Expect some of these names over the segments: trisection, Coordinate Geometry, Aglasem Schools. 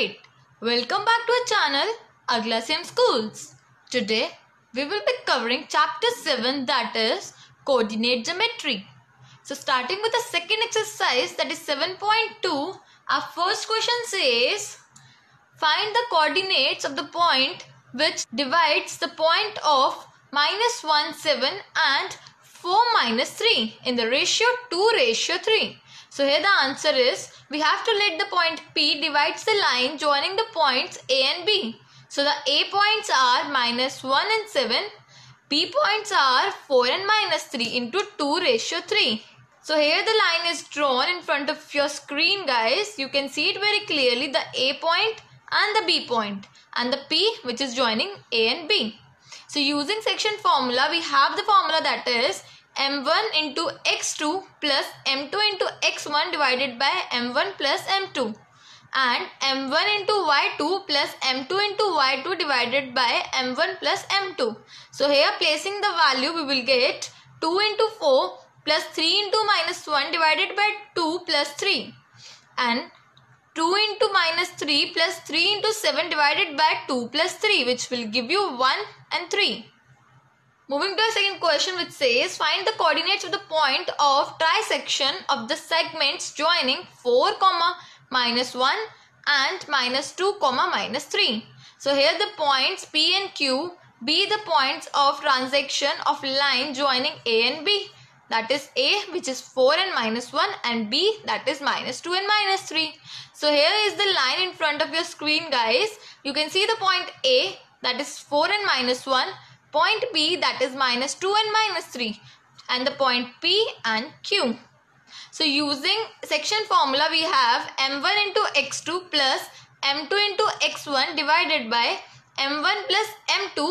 Great! Welcome back to our channel Aglasem Schools. Today we will be covering chapter 7, that is Coordinate Geometry. So starting with the second exercise, that is 7.2, our first question says find the coordinates of the point which divides the point of -1, 7 and 4, -3 in the ratio 2:3. So here the answer is, we have to let the point P divides the line joining the points A and B. So the A points are -1 and 7. B points are 4 and -3 into 2:3. So here the line is drawn in front of your screen, guys. You can see it very clearly, the A point and the B point and the P which is joining A and B. So using section formula, we have the formula that is m1 into x2 plus m2 into x1 divided by m1 plus m2, and m1 into y2 plus m2 into y2 divided by m1 plus m2. So here placing the value, we will get 2 into 4 plus 3 into -1 divided by 2 plus 3, and 2 into -3 plus 3 into 7 divided by 2 plus 3, which will give you 1 and 3. Moving to our second question, which says find the coordinates of the point of trisection of the segments joining (4, -1 and -2, -3. So here the points P and Q be the points of transection of line joining A and B. That is A, which is 4 and -1, and B, that is -2 and -3. So here is the line in front of your screen, guys. You can see the point A, that is 4 and -1. Point B, that is -2 and -3, and the point P and Q. So using section formula, we have m1 into x2 plus m2 into x1 divided by m1 plus m2,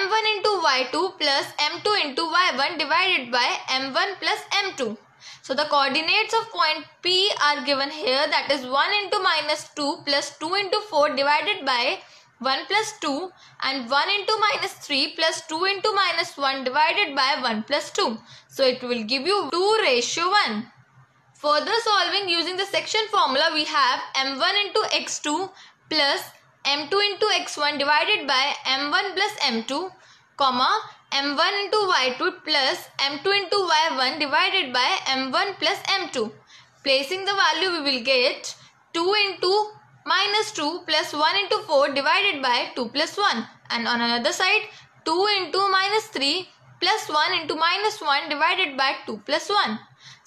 m1 into y2 plus m2 into y1 divided by m1 plus m2. So the coordinates of point P are given here, that is 1 into -2 plus 2 into 4 divided by 1 plus 2, and 1 into -3 plus 2 into -1 divided by 1 plus 2. So it will give you 2:1. Further solving using the section formula, we have m1 into x2 plus m2 into x1 divided by m1 plus m2, m1 into y2 plus m2 into y1 divided by m1 plus m2. Placing the value, we will get 2 into -2 plus 1 into 4 divided by 2 plus 1, and on another side 2 into -3 plus 1 into -1 divided by 2 plus 1.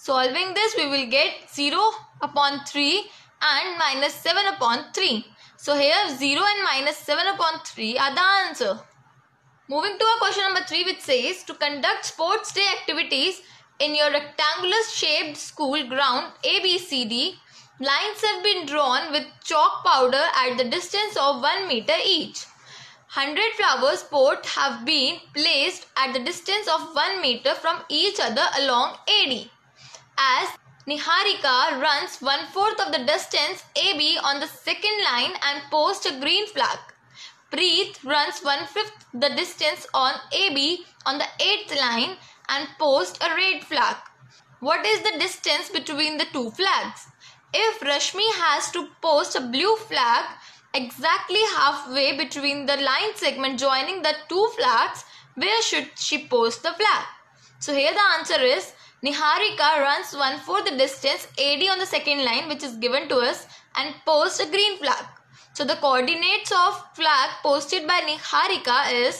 Solving this, we will get 0/3 and -7/3. So here 0 and -7/3 are the answer. Moving to our question number 3, which says to conduct sports day activities in your rectangular shaped school ground ABCD. Lines have been drawn with chalk powder at the distance of 1 meter each. 100 flowers pot have been placed at the distance of 1 meter from each other along AD. As Niharika runs 1/4 of the distance AB on the second line and posts a green flag. Preet runs 1/5 the distance on AB on the 8th line and posts a red flag. What is the distance between the two flags? If Rashmi has to post a blue flag exactly halfway between the line segment joining the two flags, where should she post the flag? So here the answer is, Niharika runs 1/4 the distance AD on the second line, which is given to us, and posts a green flag. So the coordinates of flag posted by Niharika is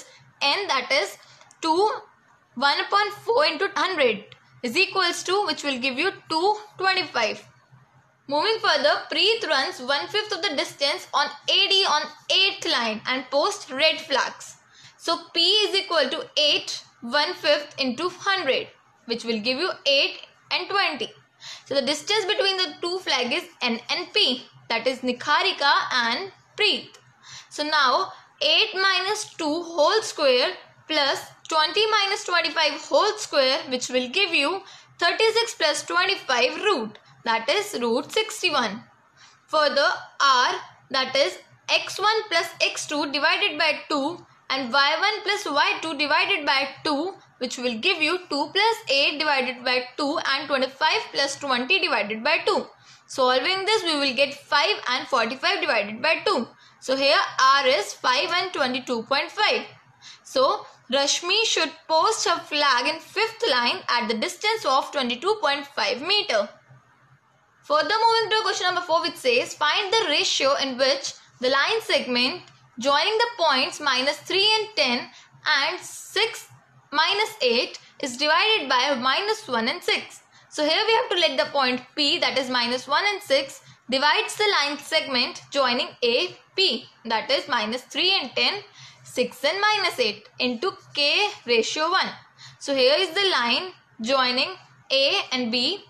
N, that is 2 1/4 into 100 is equals to, which will give you 225. Moving further, Preet runs 1/5 of the distance on AD on 8th line and posts red flags. So P is equal to 8 1/5 into 100, which will give you 8 and 20. So the distance between the two flags is N and P, that is Niharika and Preet. So now 8 minus 2 whole square plus 20 minus 25 whole square, which will give you 36 plus 25 root. That is root 61. Further, R, that is x1 plus x2 divided by 2 and y1 plus y2 divided by 2, which will give you 2 plus 8 divided by 2 and 25 plus 20 divided by 2. Solving this, we will get 5 and 45 divided by 2. So here R is 5 and 22.5. So Rashmi should post her flag in 5th line at the distance of 22.5 meter. Further, moving to question number 4, which says find the ratio in which the line segment joining the points minus 3 and 10 and 6 minus 8 is divided by minus 1 and 6. So here we have to let the point P, that is minus 1 and 6, divides the line segment joining AP, that is minus 3 and 10, 6 and minus 8, into K ratio 1. So here is the line joining A and B,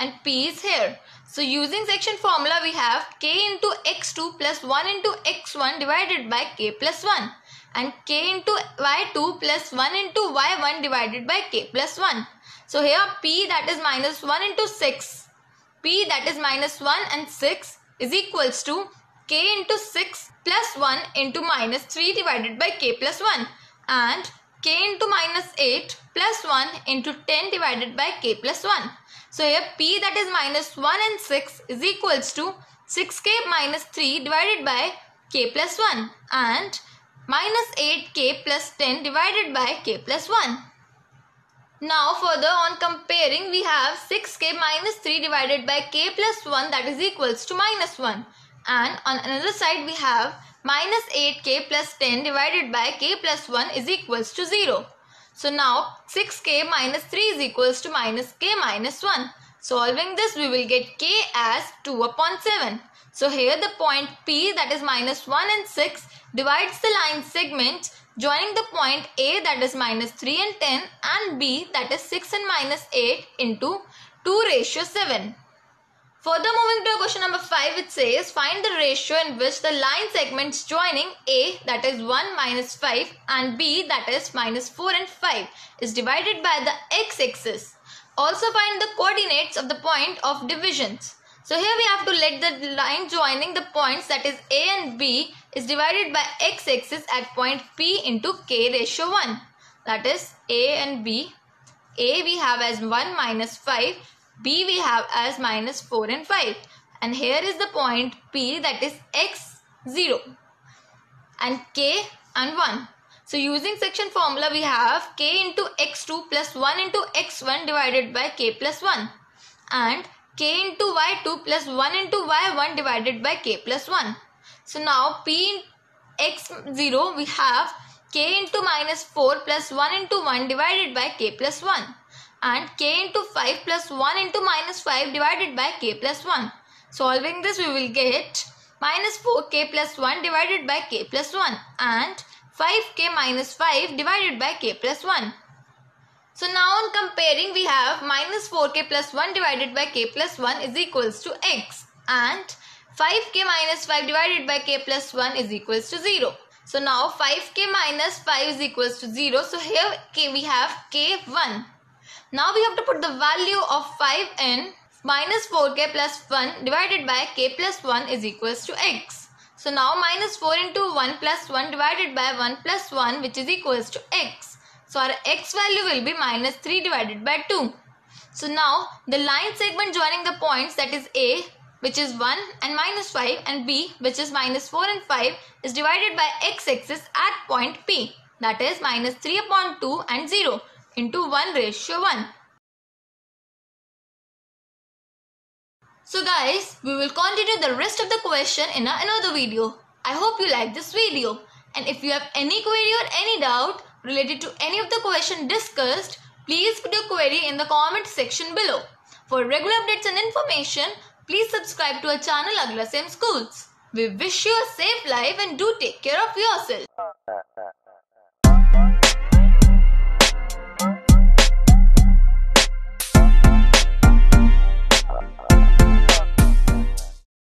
and P is here. So using section formula, we have K into X2 plus 1 into X1 divided by K plus 1, and K into Y2 plus 1 into Y1 divided by K plus 1. So here P, that is minus 1 into 6, P, that is minus 1 and 6, is equals to K into 6 plus 1 into minus 3 divided by K plus 1, and K into minus 8 plus 1 into 10 divided by K plus 1. So here P, that is minus 1 and 6, is equals to 6K minus 3 divided by K plus 1, and minus 8K plus 10 divided by K plus 1. Now further on comparing, we have 6K minus 3 divided by K plus 1, that is equals to minus 1. And on another side we have minus 8K plus 10 divided by K plus 1 is equals to 0. So now 6K minus 3 is equals to minus K minus 1. Solving this, we will get K as 2 upon 7. So here the point P, that is minus 1 and 6, divides the line segment joining the point A, that is minus 3 and 10, and B, that is 6 and minus 8, into 2 ratio 7. Further, moving to question number 5, which says find the ratio in which the line segments joining A, that is 1 minus 5, and B, that is minus 4 and 5, is divided by the x-axis. Also find the coordinates of the point of divisions. So here we have to let the line joining the points, that is A and B, is divided by x-axis at point P into K ratio 1. That is A and B. A we have as 1 minus 5. B we have as minus 4 and 5. And here is the point P, that is x0 and K and 1. So using section formula, we have K into x2 plus 1 into x1 divided by K plus 1. And K into y2 plus 1 into y1 divided by K plus 1. So now P in x0 we have K into minus 4 plus 1 into 1 divided by K plus 1. And K into 5 plus 1 into minus 5 divided by K plus 1. Solving this, we will get minus 4K plus 1 divided by K plus 1. And 5K minus 5 divided by K plus 1. So now on comparing, we have minus 4K plus 1 divided by K plus 1 is equals to X, and 5K minus 5 divided by K plus 1 is equals to 0. So now 5K minus 5 is equals to 0. So here K, we have K1. Now we have to put the value of 5 in minus 4K plus 1 divided by K plus 1 is equals to X. So now minus 4 into 1 plus 1 divided by 1 plus 1, which is equals to X. So our x value will be minus 3 divided by 2. So now the line segment joining the points, that is A, which is 1 and minus 5, and B, which is minus 4 and 5, is divided by x-axis at point P, that is minus 3 upon 2 and 0 into 1 ratio 1. So guys, we will continue the rest of the question in another video. I hope you like this video, and if you have any query or any doubt related to any of the question discussed, please put your query in the comment section below. For regular updates and information, please subscribe to our channel Aglasem Schools. We wish you a safe life and do take care of yourself.